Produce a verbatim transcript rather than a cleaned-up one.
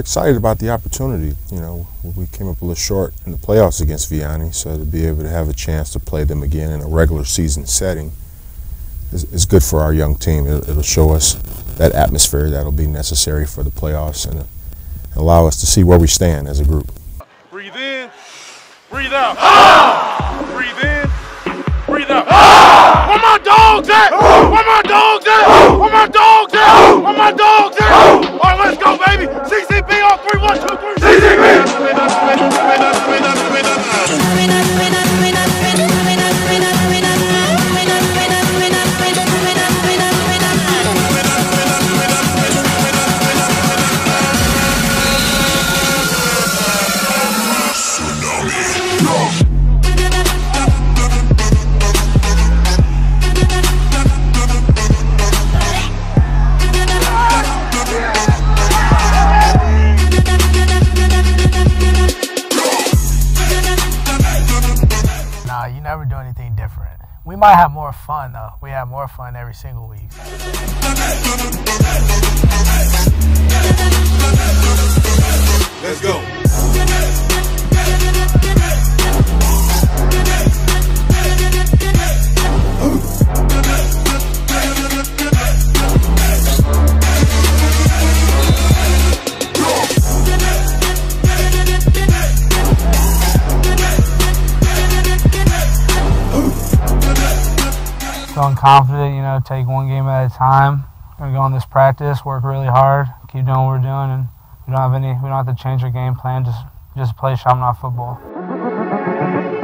we're excited about the opportunity. You know, we came up a little short in the playoffs against Vianney, so to be able to have a chance to play them again in a regular season setting is, is good for our young team. It, it'll show us that atmosphere that'll be necessary for the playoffs and allow us to see where we stand as a group. Breathe in, breathe out. Ah! Breathe in, breathe out. Ah! Where my dogs at? Where my dogs at? Where my dogs at? Where my dogs at? You never do anything different. We might have more fun though. We have more fun every single week. Let's go. Feeling confident, you know, take one game at a time. We're gonna go on this practice, work really hard, keep doing what we're doing, and we don't have any, we don't have to change our game plan. Just, just play Chaminade football.